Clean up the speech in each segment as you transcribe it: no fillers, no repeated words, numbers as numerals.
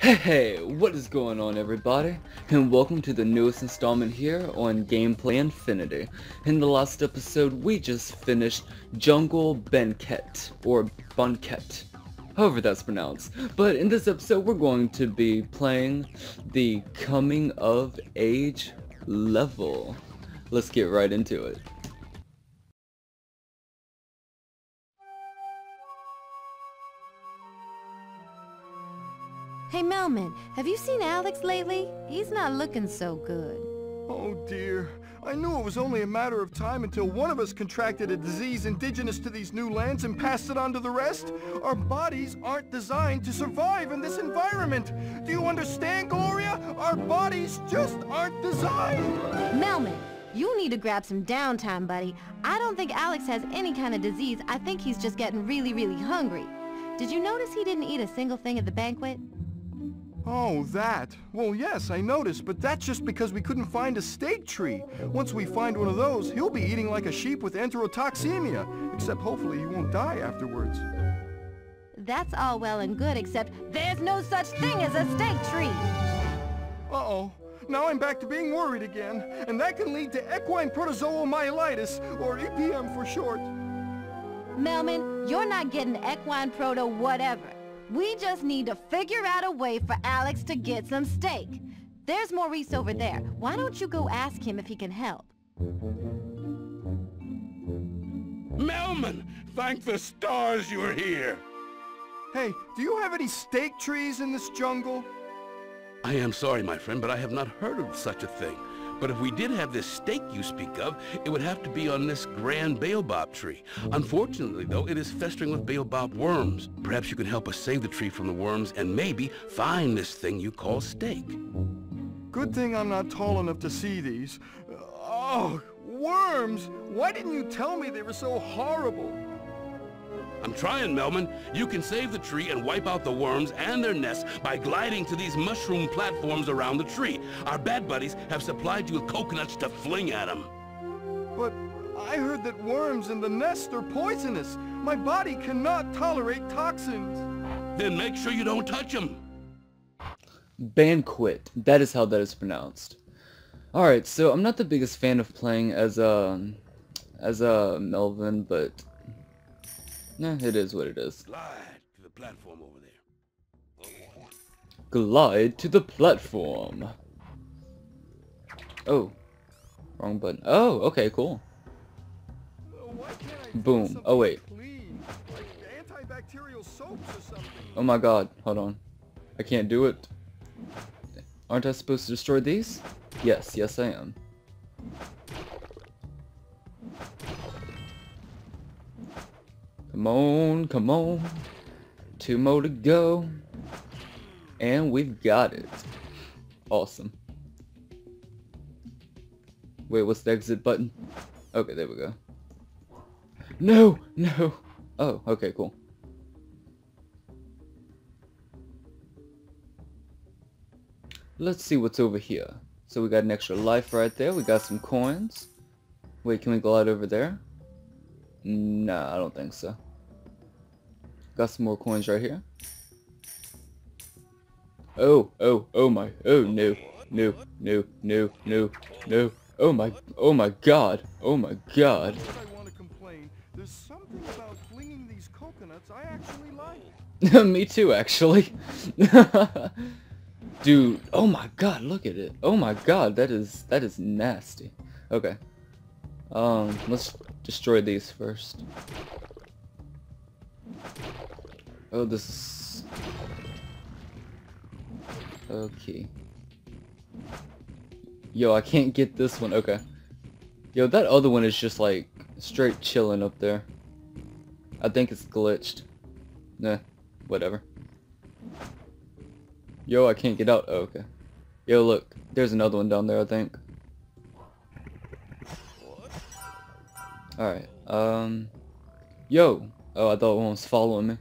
Hey, what is going on everybody, and welcome to the newest installment here on Gameplay Infinity. In the last episode we just finished Jungle Banket, or Banket, however that's pronounced. But in this episode we're going to be playing the Coming of Age level. Let's get right into it. Hey Melman, have you seen Alex lately? He's not looking so good. Oh dear, I knew it was only a matter of time until one of us contracted a disease indigenous to these new lands and passed it on to the rest. Our bodies aren't designed to survive in this environment. Do you understand, Gloria? Our bodies just aren't designed. Melman, you need to grab some downtime, buddy. I don't think Alex has any kind of disease. I think he's just getting really hungry. Did you notice he didn't eat a single thing at the banquet? Oh, that. Well, yes, I noticed, but that's just because we couldn't find a steak tree. Once we find one of those, he'll be eating like a sheep with enterotoxemia. Except hopefully he won't die afterwards. That's all well and good, except there's no such thing as a steak tree! Uh-oh. Now I'm back to being worried again, and that can lead to equine protozoal myelitis, or EPM for short. Melman, you're not getting equine proto whatever. We just need to figure out a way for Alex to get some steak. There's Maurice over there. Why don't you go ask him if he can help? Melman! Thank the stars you're here! Hey, do you have any steak trees in this jungle? I am sorry, my friend, but I have not heard of such a thing. But if we did have this steak you speak of, it would have to be on this grand baobab tree. Unfortunately, though, it is festering with baobab worms. Perhaps you can help us save the tree from the worms and maybe find this thing you call steak. Good thing I'm not tall enough to see these. Oh, worms! Why didn't you tell me they were so horrible? I'm trying, Melman. You can save the tree and wipe out the worms and their nests by gliding to these mushroom platforms around the tree. Our bad buddies have supplied you with coconuts to fling at them. But I heard that worms in the nest are poisonous. My body cannot tolerate toxins. Then make sure you don't touch them. Banquet. That is how that is pronounced. Alright, so I'm not the biggest fan of playing as a Melvin, but... nah, it is what it is. Glide to the platform over there. Glide to the platform. Oh, wrong button. Oh, okay, cool. Boom. Oh wait. Like antibacterial soaps or something. Oh my God. Hold on. I can't do it. Aren't I supposed to destroy these? Yes. Yes, I am. Come on, come on. 2 more to go. And we've got it. Awesome. Wait, what's the exit button? Okay, there we go. No, no. Oh, okay, cool. Let's see what's over here. So we got an extra life right there. We got some coins. Wait, can we glide over there? Nah, I don't think so. Got some more coins right here. Oh my, oh no. Oh my god. I want to complain. There's something about flinging these coconuts I actually like. Me too, actually. Dude, oh my god, look at it. Oh my god, that is nasty. Okay. Let's destroy these first. Oh, this is... okay. Yo, I can't get this one. Okay. Yo, that other one is just like straight chilling up there. I think it's glitched. Nah, whatever. Yo, I can't get out. Oh, okay. Yo, look. There's another one down there, I think. Alright, yo! Oh, I thought one was following me.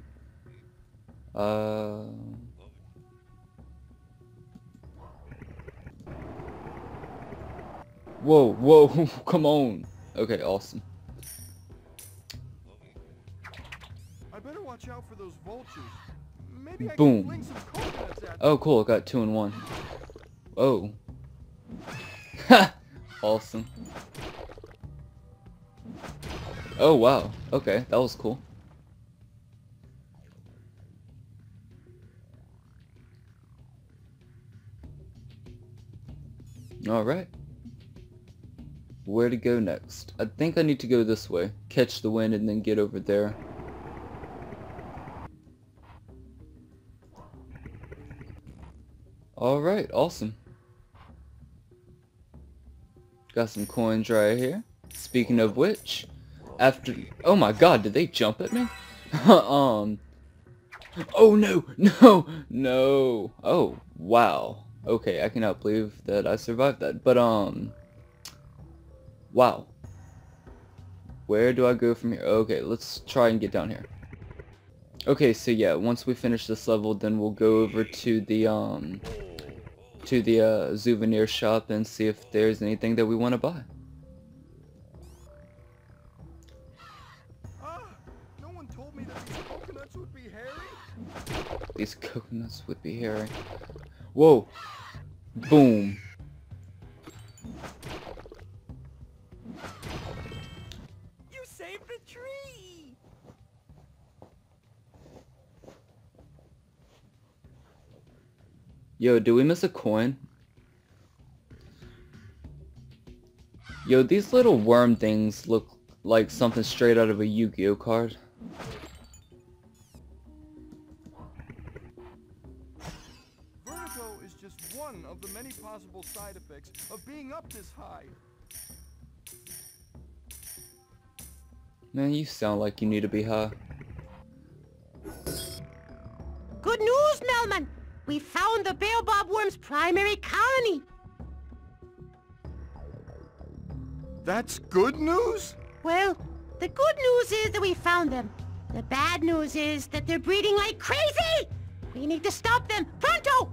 Whoa, come on! Okay, awesome. I better watch out for those vultures. Boom. Oh, cool. Got 2 and 1. Oh. Ha! Awesome. Oh, wow. Okay, that was cool. Alright. Where to go next? I think I need to go this way. Catch the wind and then get over there. Alright, awesome. Got some coins right here. Speaking of which, after... Oh my god, did they jump at me? Oh no! No! No! Oh, wow. Okay, I cannot believe that I survived that, but wow. Where do I go from here? Okay, let's try and get down here. Okay, so yeah, once we finish this level, then we'll go over to the souvenir shop and see if there's anything that we want to buy. No one told me that these coconuts would be hairy. These coconuts would be hairy. Whoa. Boom. You saved the tree. Yo, do we miss a coin? Yo, these little worm things look like something straight out of a Yu-Gi-Oh card. Of the many possible side effects of being up this high. Man, you sound like you need to be high. Good news, Melman! We found the baobab worm's primary colony! That's good news? Well, the good news is that we found them. The bad news is that they're breeding like crazy! We need to stop them! Pronto!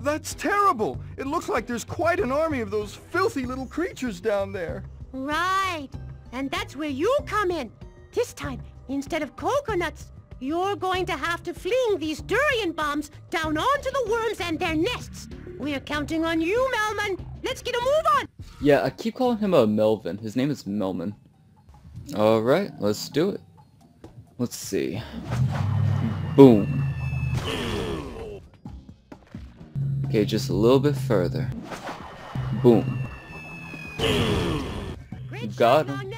That's terrible! It looks like there's quite an army of those filthy little creatures down there. Right. And that's where you come in. This time, instead of coconuts, you're going to have to fling these durian bombs down onto the worms and their nests. We're counting on you, Melman. Let's get a move on! Yeah, I keep calling him a Melvin. His name is Melman. Alright, let's do it. Let's see. Boom. Okay, just a little bit further. Boom. Got him.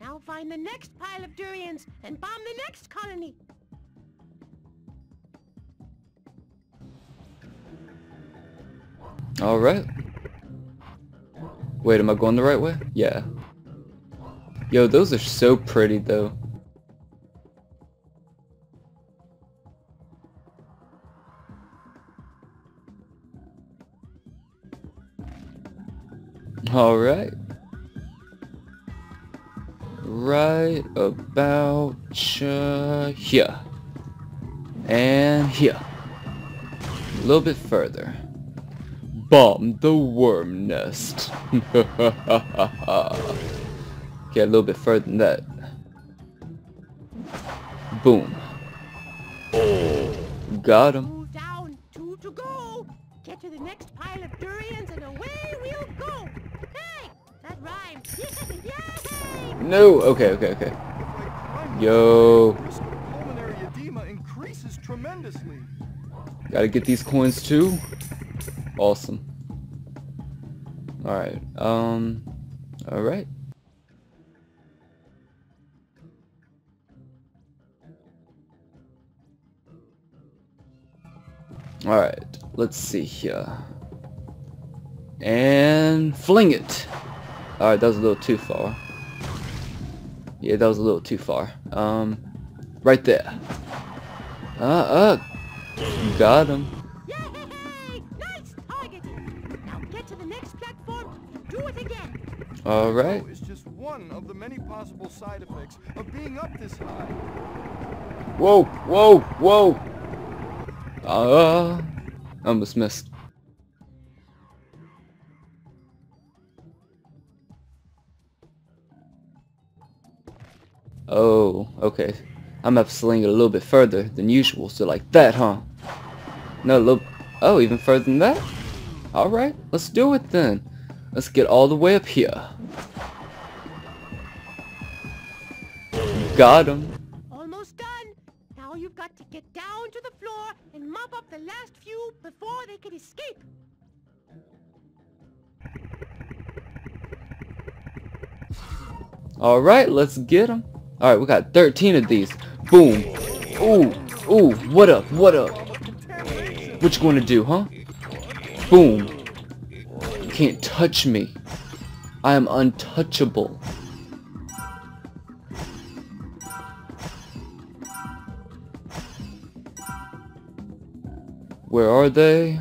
Now find the next pile of durians and bomb the next colony. All right. Wait, am I going the right way? Yeah. Yo, those are so pretty though. Alright. Right about here. And here. A little bit further. Bomb the worm nest. Okay, a little bit further than that. Boom. Oh, got him. 2 down, 2 to go. Get to the next pile of durians and away we'll go. No, okay. Yo. Gotta get these coins too. Awesome. Alright, alright. Alright, let's see here. And fling it! Alright, that was a little too far. Yeah, that was a little too far. Right there. Got him. Yay! Nice targeting. Now get to the next platform and do it again. Alright. It's just one of the many possible side effects of being up this high. Whoa. Almost missed. Oh, okay. I'm gonna have to sling it a little bit further than usual, so like that, huh? No, look. Oh, even further than that? Alright, let's do it then. Let's get all the way up here. Got him. Almost done. Now you've got to get down to the floor and mop up the last few before they can escape. Alright, let's get them. Alright, we got 13 of these. Boom. Ooh. Ooh. What up? What up? What you gonna do, huh? Boom. You can't touch me. I am untouchable. Where are they?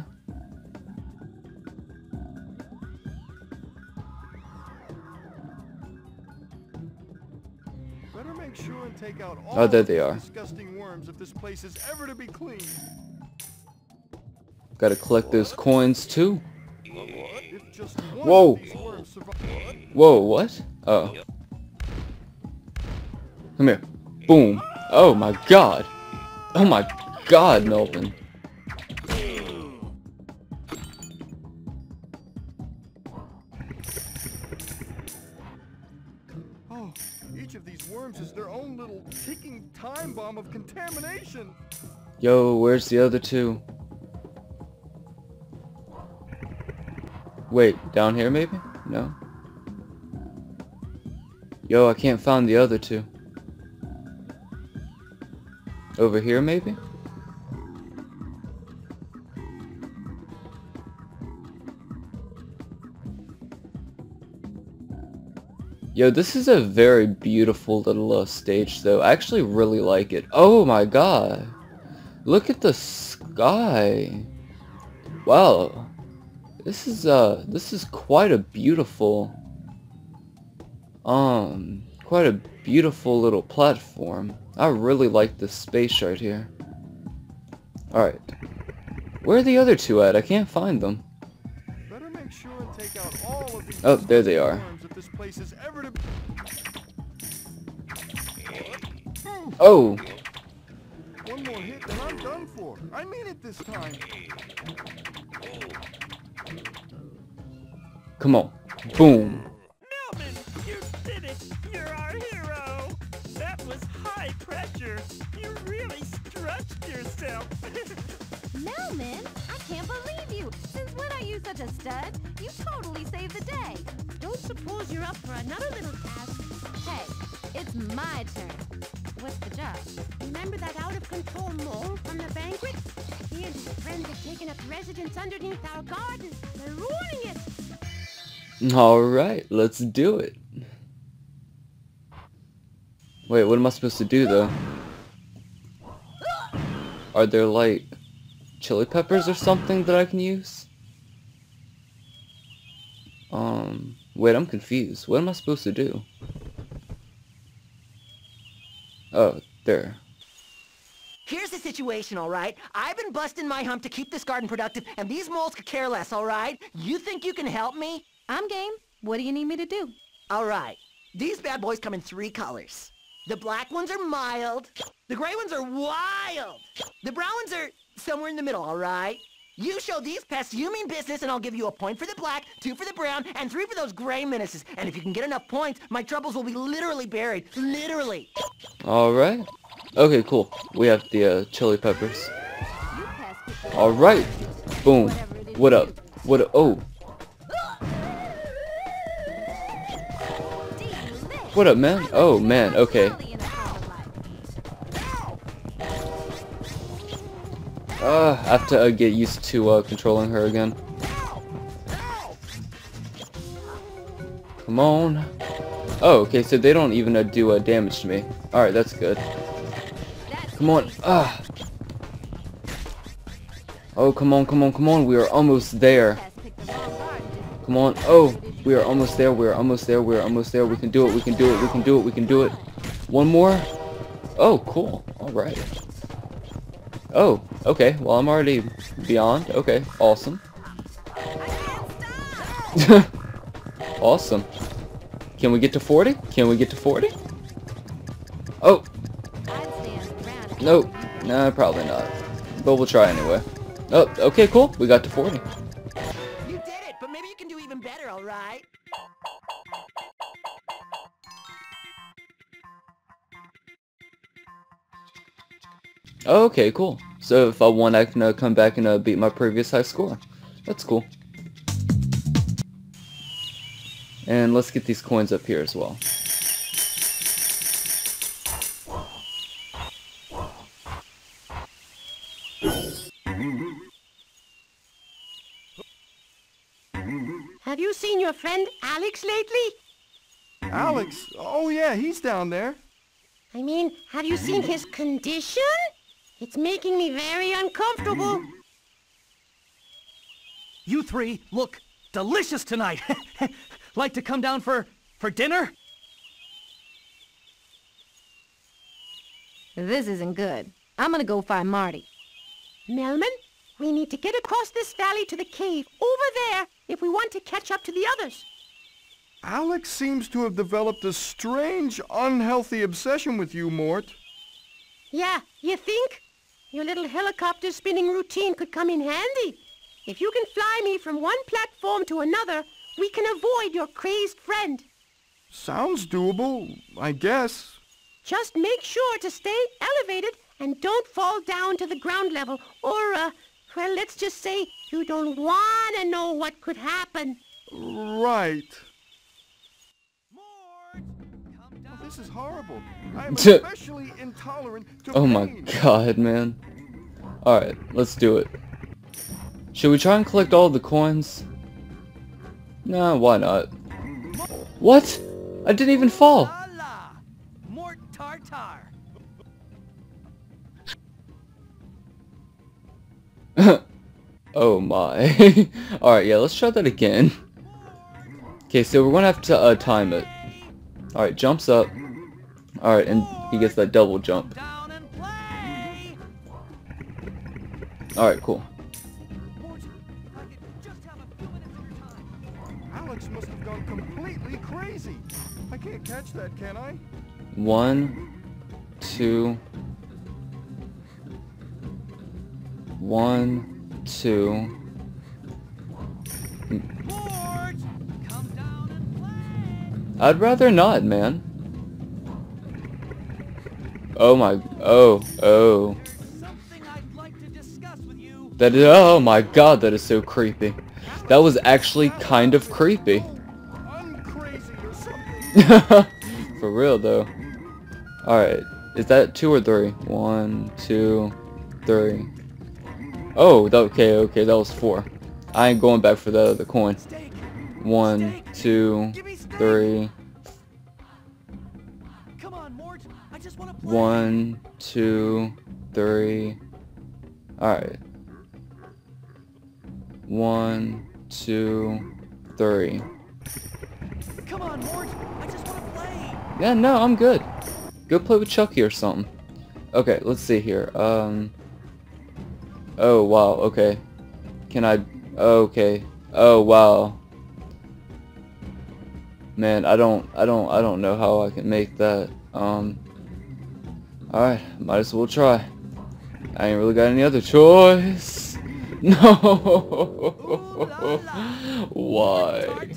Oh, there they are. Gotta collect those coins too. Whoa! Whoa, what? Oh. Come here. Boom. Oh my god. Oh my god, Melvin. Of contamination. Yo, where's the other two? Wait, down here maybe? No. Yo, I can't find the other two. Over here maybe? Yo, this is a very beautiful little stage though. I actually really like it. Oh my god. Look at the sky. Wow. This is quite a beautiful little platform. I really like this space right here. Alright. Where are the other two at? I can't find them. Better make sure and take out all of these. Oh, there they are. Oh. One more hit and I'm done for. I mean it this time. Come on. Boom. Melvin, you did it. You're our hero. That was high pressure. You really stretched yourself. Melvin, I can't believe you. Since when are you such a stud? You totally saved the day. Don't suppose you're up for another little task. Hey, it's my turn. What's the job? Remember that out-of-control mole from the banquet? He and his friends have taken up residence underneath our garden. They're ruining it! Alright, let's do it. Wait, what am I supposed to do though? Are there like chili peppers or something that I can use? Wait, I'm confused. What am I supposed to do? Oh, there. Here's the situation, alright? I've been busting my hump to keep this garden productive, and these moles could care less, alright? You think you can help me? I'm game. What do you need me to do? Alright. These bad boys come in 3 colors. The black ones are mild. The gray ones are wild. The brown ones are somewhere in the middle, alright? You show these pests you mean business, and I'll give you a point for the black, 2 for the brown, and 3 for those gray menaces. And if you can get enough points, my troubles will be literally buried. Literally. Alright. Okay, cool. We have the chili peppers. Alright. Boom. What up? What up? Oh. What up, man? Oh, man. Okay. I have to get used to controlling her again. Come on. Oh, okay, so they don't even do damage to me. Alright, that's good. Come on. Oh, come on, come on, come on. We are almost there. Come on. Oh, we are almost there. We are almost there. We are almost there. We can do it. We can do it. We can do it. We can do it. One more. Oh, cool. Alright. Oh, okay. Well, I'm already beyond. Okay, awesome. Awesome. Can we get to 40? Can we get to 40? Oh. No. Nah, probably not. But we'll try anyway. Oh, okay, cool. We got to 40. You did it, but maybe you can do even better, all right? Okay, cool. So if I want, I can come back and beat my previous high score. That's cool. And let's get these coins up here as well. Have you seen your friend Alex lately? Alex? Oh yeah, he's down there. I mean, have you seen his condition? It's making me very uncomfortable. You three look delicious tonight. Like to come down for dinner? This isn't good. I'm gonna go find Marty. Melman, we need to get across this valley to the cave over there if we want to catch up to the others. Alex seems to have developed a strange, unhealthy obsession with you, Mort. Yeah, you think? Your little helicopter spinning routine could come in handy. If you can fly me from one platform to another, we can avoid your crazed friend. Sounds doable, I guess. Just make sure to stay elevated and don't fall down to the ground level, or, well, let's just say you don't want to know what could happen. Right. Oh, this is horrible. I'm especially intolerant to pain. Oh my god, man. Alright, let's do it. Should we try and collect all the coins? Nah, why not? What? I didn't even fall! More tartar. Oh my. Alright, yeah, let's try that again. Okay, so we're gonna have to time it. Alright, jumps up. Alright, and he gets that double jump. Alright, cool. Must have gone completely crazy. I can't catch that, can I? 1, 2, 1, 2. I'd rather not, man. Oh my, oh. That is, oh my god, that is so creepy. That was actually kind of creepy. For real, though. Alright. Is that 2 or 3? 1, 2, 3. Oh, okay, that was 4. I ain't going back for that other coin. 1, 2, 3. 1, 2, 3. Alright. 1, 2, 3. Come on, Mort. I just want to play. Yeah, no, I'm good. Go play with Chucky or something. Okay, let's see here. Oh wow. Okay. Can I? Okay. Oh wow. Man, I don't know how I can make that. All right, might as well try. I ain't really got any other choice. No. Why?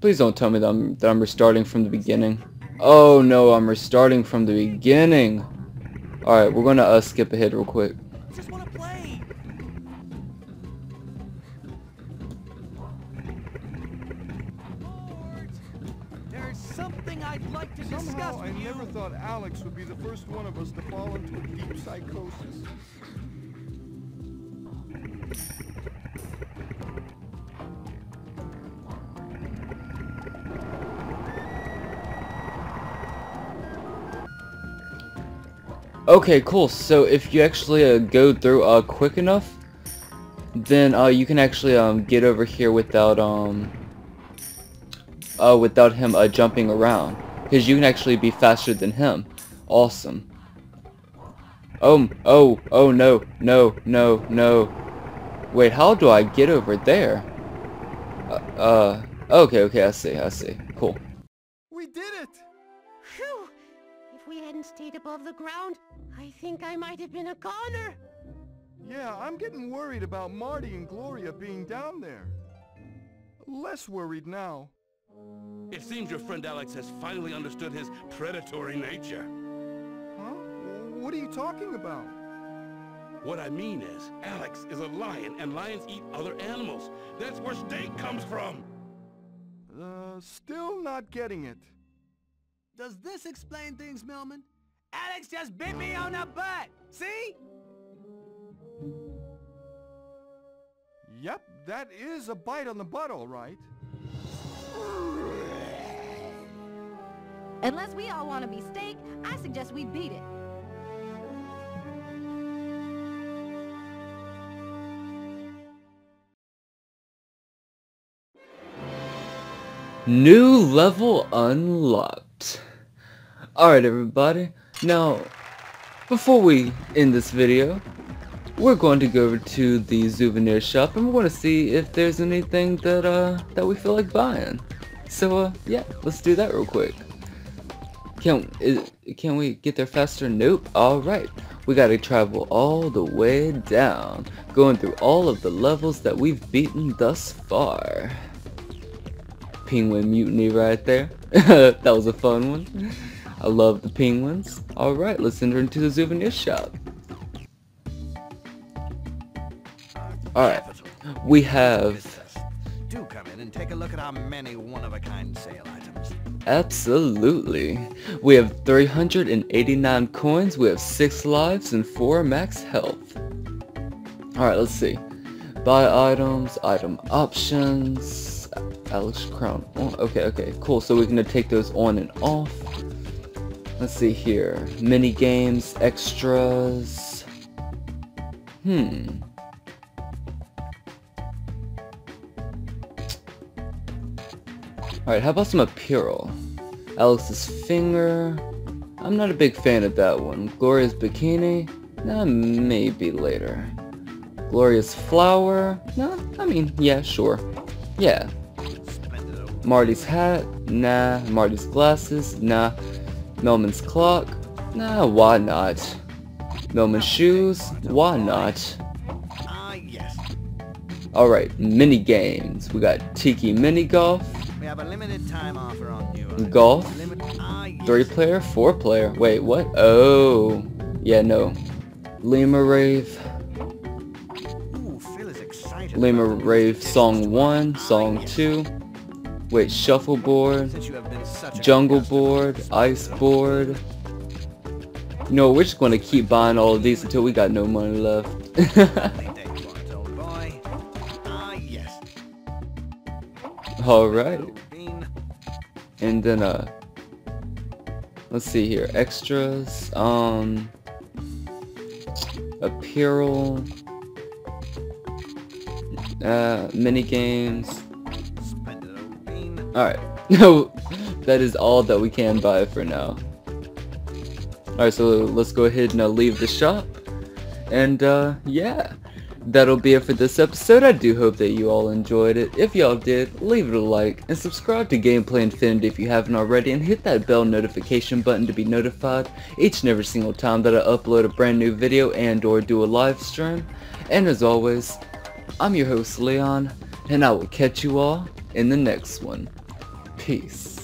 Please don't tell me that I'm restarting from the beginning. Oh no, I'm restarting from the beginning. All right, we're gonna skip ahead real quick. Just wanna play. There's something I'd like to discuss. Somehow, I never thought Alex would be the first one of us to fall into a deep psychosis. Okay, cool. So if you actually go through quick enough, then you can actually get over here without without him jumping around, because you can actually be faster than him. Awesome. Oh no. Wait, how do I get over there? Okay, I see. Cool. We did it. Phew, stayed above the ground, I think I might have been a goner. Yeah, I'm getting worried about Marty and Gloria being down there. Less worried now. It seems your friend Alex has finally understood his predatory nature. Huh? What are you talking about? What I mean is, Alex is a lion, and lions eat other animals. That's where steak comes from! Still not getting it. Does this explain things, Millman? Alex just bit me on the butt! See? Yep, that is a bite on the butt, all right. Unless we all want to be steak, I suggest we beat it. New level unlocked. Alright everybody, now before we end this video, we're going to go over to the souvenir shop and we're going to see if there's anything that that we feel like buying. So yeah, let's do that real quick. Can we get there faster? Nope. Alright, we gotta travel all the way down, going through all of the levels that we've beaten thus far. Penguin mutiny right there. That was a fun one. I love the penguins. Alright, let's enter into the souvenir shop. Alright, we have... Do come in and take a look at our many one-of-a-kind sale items. Absolutely. We have 389 coins, we have 6 lives, and 4 max health. Alright, let's see. Buy items, item options... Alex Crown. Oh, okay, cool. So we're gonna take those on and off. Let's see here. Mini games, extras. Alright, how about some apparel? Alex's finger. I'm not a big fan of that one. Gloria's bikini. Nah, maybe later. Gloria's flower. Nah, I mean, yeah, sure. Yeah. Marty's hat, nah. Marty's glasses, nah. Millman's clock, nah, why not? Millman's shoes, why not? Alright, mini games. We got Tiki Mini Golf. We have a limited time offer on you. Golf. 3-player, 4-player. Wait, what? Oh. Yeah, no. Lima Rave. Lima Rave Song 1, Song 2. Wait, shuffleboard, jungle board, ice board. You know, we're just going to keep buying all of these until we got no money left. Alright. And then, let's see here. Extras, apparel, mini games. Alright, no, that is all that we can buy for now. Alright, so let's go ahead and leave the shop. And yeah, that'll be it for this episode. I do hope that you all enjoyed it. If y'all did, leave it a like and subscribe to Gameplay Infinity if you haven't already, and hit that bell notification button to be notified each and every single time that I upload a brand new video and or do a live stream. And as always, I'm your host Leon, and I will catch you all in the next one. Peace.